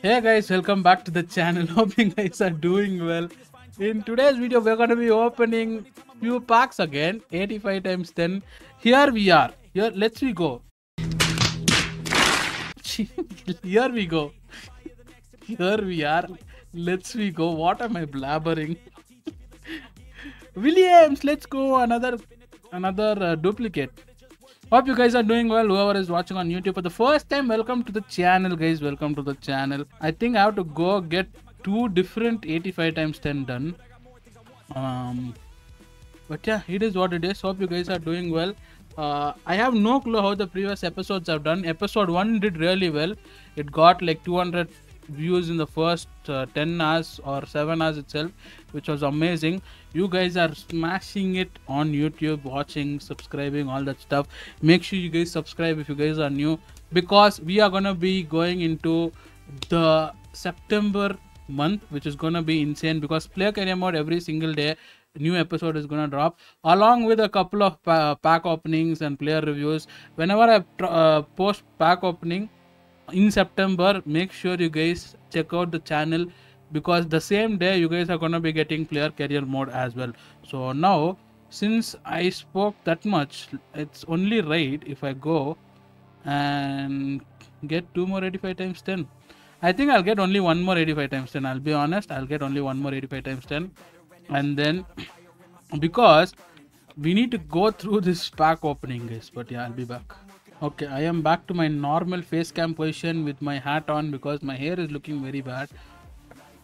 Hey guys, welcome back to the channel. Hope you guys are doing well. In today's video, we're going to be opening few packs again. 85 times 10. Here we are. Here, let's we go. Here we go. Here we are. Let's we go. What am I blabbering? Williams, let's go. Another duplicate. Hope you guys are doing well. Whoever is watching on YouTube for the first time, welcome to the channel, guys. Welcome to the channel. I think I have to go get two different 85 times 10 done. But yeah, it is what it is. Hope you guys are doing well. I have no clue how the previous episodes have done. Episode 1 did really well. It got like 200 views in the first 10 hours or 7 hours itself, which was amazing. You guys are smashing it on YouTube, watching, subscribing, all that stuff. Make sure you guys subscribe if you guys are new, because we are gonna be going into the September month, which is gonna be insane, because player career mode every single day new episode is gonna drop, along with a couple of pack openings and player reviews. Whenever I post pack opening in September, make sure you guys check out the channel, because the same day you guys are gonna be getting player career mode as well. So now, since I spoke that much, it's only right if I go and get two more 85 times 10. I think I'll get only one more 85 times 10. I'll be honest, I'll get only one more 85 times 10, and then because we need to go through this pack opening, guys. But yeah, I'll be back. Okay, I am back to my normal face cam position with my hat on, because my hair is looking very bad.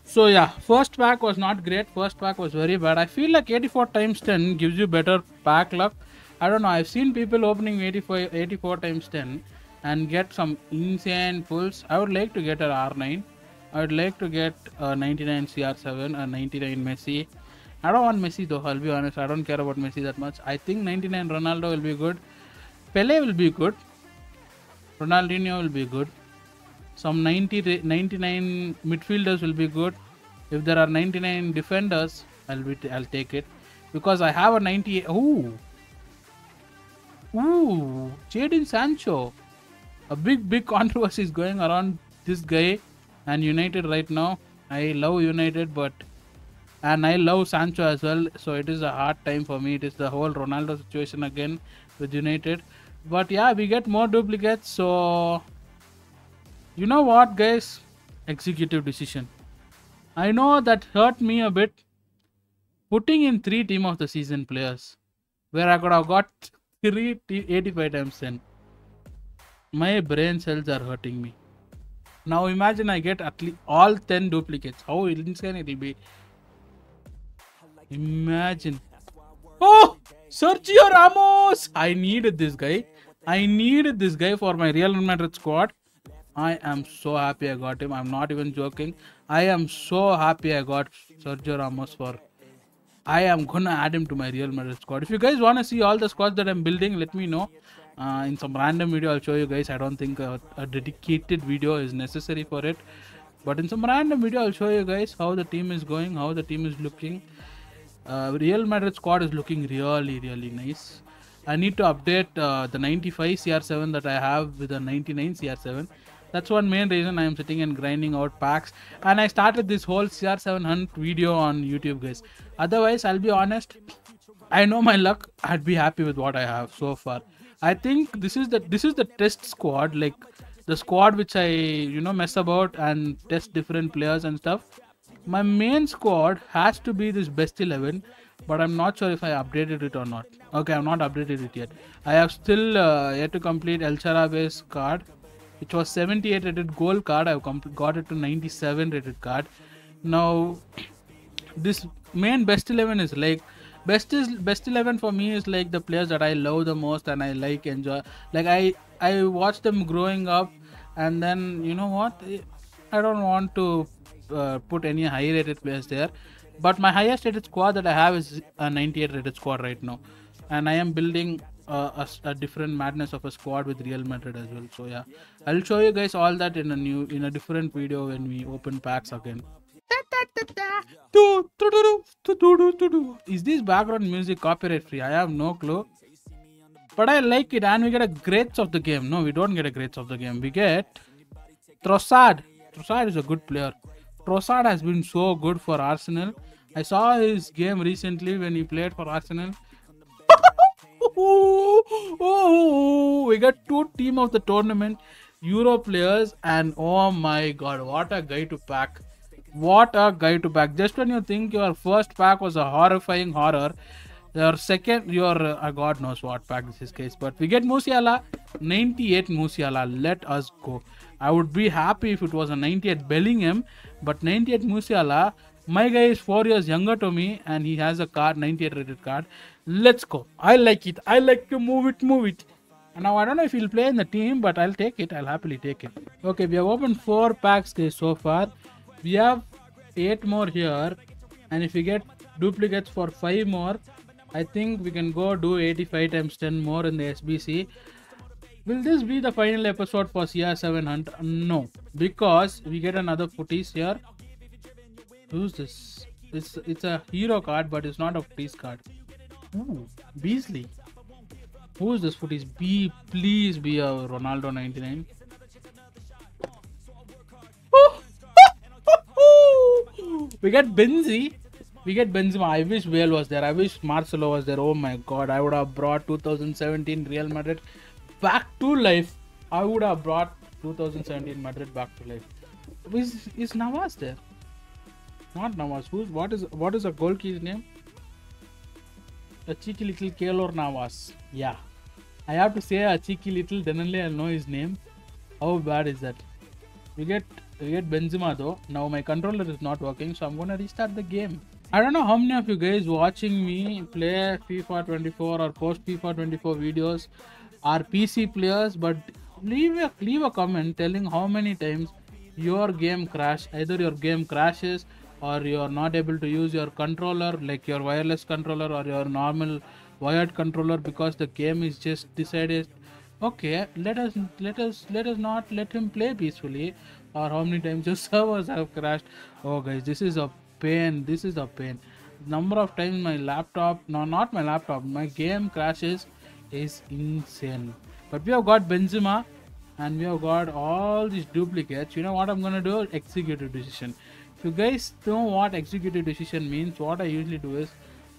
So yeah, first pack was not great. First pack was very bad. I feel like 84 times 10 gives you better pack luck. I don't know. I've seen people opening 84 times 10 and get some insane pulls. I would like to get an R9. I would like to get a 99 CR7 or 99 Messi. I don't want Messi though, I'll be honest. I don't care about Messi that much. I think 99 Ronaldo will be good. Pelé will be good. Ronaldinho will be good. Some 99 midfielders will be good. If there are 99 defenders, I'll take it, because I have a 98. Ooh, Jadon Sancho. A big controversy is going around this guy and United right now. I love United, but and I love Sancho as well. So it is a hard time for me. It is the whole Ronaldo situation again with United. But yeah, we get more duplicates, so you know what, guys, executive decision. I know that hurt me a bit, putting in 3 team of the season players where I could have got 3 85 times 10. My brain cells are hurting me now. Imagine I get at least all 10 duplicates, how insane it will be. Imagine. Oh, Sergio Ramos! I needed this guy. I needed this guy for my Real Madrid squad. I am so happy I got him. I'm not even joking. I am so happy I got Sergio Ramos for... I am gonna add him to my Real Madrid squad. If you guys wanna see all the squads that I'm building, let me know. In some random video, I'll show you guys. I don't think a dedicated video is necessary for it. But in some random video, I'll show you guys how the team is going, how the team is looking. Real Madrid squad is looking really nice. I need to update the 95 CR7 that I have with the 99 CR7. That's one main reason I am sitting and grinding out packs. And I started this whole CR7 hunt video on YouTube, guys. Otherwise, I'll be honest, I know my luck. I'd be happy with what I have so far. I think this is the test squad, like the squad which I, you know, mess about and test different players and stuff. My main squad has to be this best 11, but I'm not sure if I updated it or not. Okay, I've not updated it yet. I have still yet to complete El Chara base card, which was 78 rated gold card. I've got it to 97 rated card. Now, this main best 11 is like best 11 for me is like the players that I love the most and I like enjoy. Like I watched them growing up, and then you know what? I don't want to put any high rated players there, but my highest rated squad that I have is a 98 rated squad right now, and I am building a different madness of a squad with Real Madrid as well. So yeah, I'll show you guys all that in a different video when we open packs again. Is this background music copyright free? I have no clue, but I like it. And we get a grades of the game. No, we don't get a grades of the game. We get Trossard. Trossard is a good player. Trossard has been so good for Arsenal. I saw his game recently when he played for Arsenal. We got two team of the tournament Euro players, and oh my god, what a guy to pack. What a guy to pack. Just when you think your first pack was a horrifying horror, your second, your god knows what pack this is, guys. But we get Musiala, 98 Musiala. Let us go. I would be happy if it was a 98 Bellingham, but 98 Musiala. My guy is 4 years younger to me and he has a card, 98 rated card. Let's go. I like it. I like to move it, move it. Now, I don't know if he'll play in the team, but I'll take it. I'll happily take it. Okay, we have opened 4 packs, guys, so far. We have 8 more here. And if we get duplicates for 5 more, I think we can go do 85 times 10 more in the SBC. Will this be the final episode for CR7 Hunt? No, because we get another footies here. Who's this? It's a hero card, but it's not a footies card. Ooh, Beasley. Who is this footies? Be please be a Ronaldo 99. We get Benzi. We get Benzema. I wish Bale was there. I wish Marcelo was there. Oh my god. I would have brought 2017 Real Madrid back to life. I would have brought 2017 Madrid back to life. Is Navas there? Not Navas. What is a goalkeeper's name? A cheeky little Keylor Navas. Yeah, I have to say a cheeky little. Then only I'll know his name. How bad is that? We get Benzema though. Now my controller is not working, so I'm gonna restart the game. I don't know how many of you guys watching me play FIFA 24 or post FIFA 24 videos are PC players, but leave a comment telling how many times your game crashed. Either your game crashes, or you're not able to use your controller, like your wireless controller or your normal wired controller, because the game is just decided, okay, let us not let him play peacefully. Or how many times your servers have crashed. Oh guys, this is a pain. This is a pain. Number of times my laptop, no, not my laptop, my game crashes is insane. But we have got Benzema and we have got all these duplicates. You know what I'm gonna do? Executive decision. If you guys know what executive decision means, what I usually do is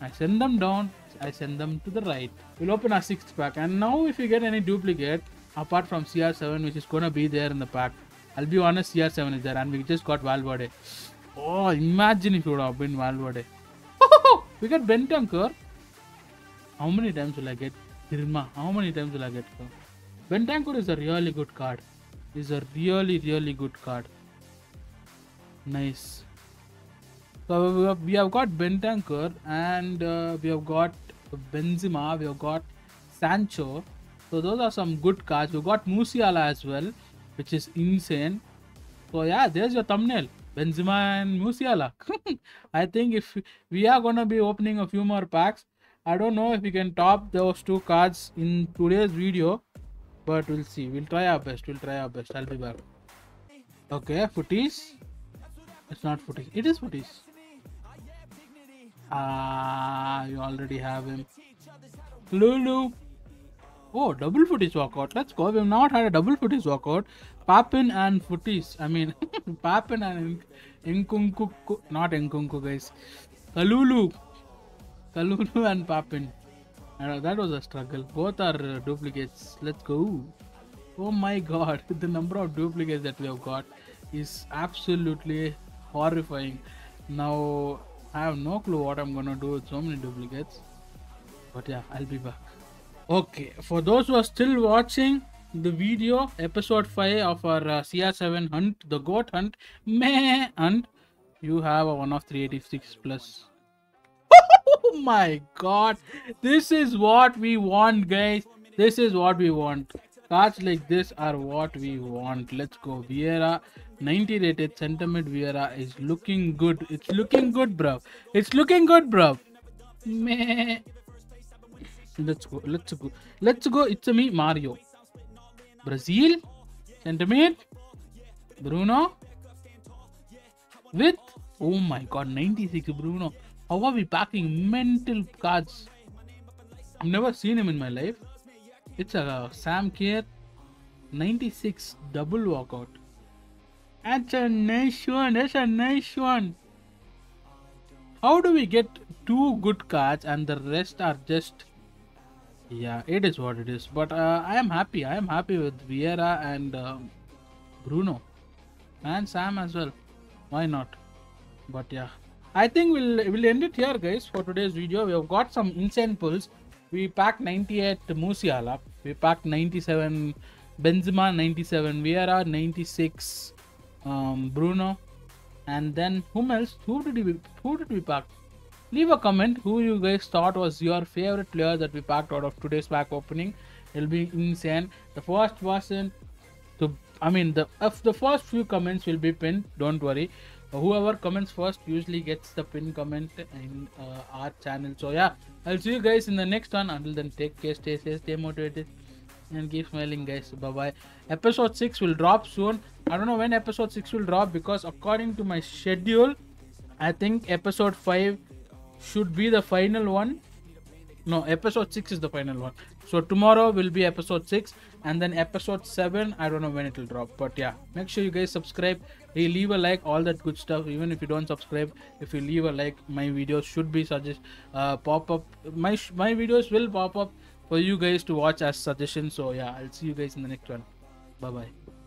I send them down, I send them to the right. We'll open our 6th pack, and now if you get any duplicate apart from CR7, which is gonna be there in the pack, I'll be honest, CR7 is there, and we just got Valverde. Oh, imagine if you would have been Valverde. We got Bentancur. How many times will I get Girma? How many times will I get her? Bentancur is a really good card. Is a really good card. Nice. So we have got Bentancur and we have got Benzema, we have got Sancho. So those are some good cards. We got Musiala as well, which is insane. So yeah, there's your thumbnail. Benzema and Musiala. I think if we are gonna be opening a few more packs, I don't know if we can top those two cards in today's video, but we'll see. We'll try our best. We'll try our best. I'll be back. Okay, footies. It's not footies. It is footies. Ah, you already have him. Kalulu. Oh, double footies walkout. Let's go. We've not had a double footies walkout. Papin and footies. I mean, Papin and Nkunku. Not Nkunku, guys. Kalulu. Kalulu and Papin. That was a struggle. Both are duplicates. Let's go. Oh my god. The number of duplicates that we have got is absolutely horrifying. Now I have no clue what I'm gonna do with so many duplicates, but yeah, I'll be back. Okay, for those who are still watching the video, episode 5 of our CR7 hunt, the goat hunt, meh hunt, you have a 1 of 386 plus. Oh my god, this is what we want, guys. This is what we want. Cards like this are what we want. Let's go. Vieira, 90 rated center mid. Vieira is looking good. It's looking good, bruv. It's looking good, bruv. Meh. Let's go. Let's go. Let's go. It's a me, Mario. Brazil, center mid. Bruno. With, oh my god, 96 Bruno. How are we packing mental cards? I've never seen him in my life. It's a Sam Kerr, 96 double walkout. That's a nice one. That's a nice one. How do we get two good cards and the rest are just... Yeah, it is what it is. But I am happy. I am happy with Vieira and Bruno. And Sam as well. Why not? But yeah. I think we'll end it here, guys, for today's video. We have got some insane pulls. We packed 98 Musiala. We packed 97 Benzema, 97 Vieira, 96 Bruno. And then whom else? Who did we pack? Leave a comment who you guys thought was your favorite player that we packed out of today's pack opening. It'll be insane. The first person to, I mean, the first few comments will be pinned. Don't worry. Whoever comments first usually gets the pin comment in our channel. So yeah, I'll see you guys in the next one. Until then, take care, stay safe, stay motivated, and keep smiling, guys. Bye bye. Episode 6 will drop soon. I don't know when episode 6 will drop, because according to my schedule, I think episode 5 should be the final one. No, episode 6 is the final one. So tomorrow will be episode 6, and then episode 7, I don't know when it will drop. But yeah, make sure you guys subscribe, leave a like, all that good stuff. Even if you don't subscribe, if you leave a like, my videos should be pop up. My videos will pop up for you guys to watch as suggestions. So yeah, I'll see you guys in the next one. Bye bye.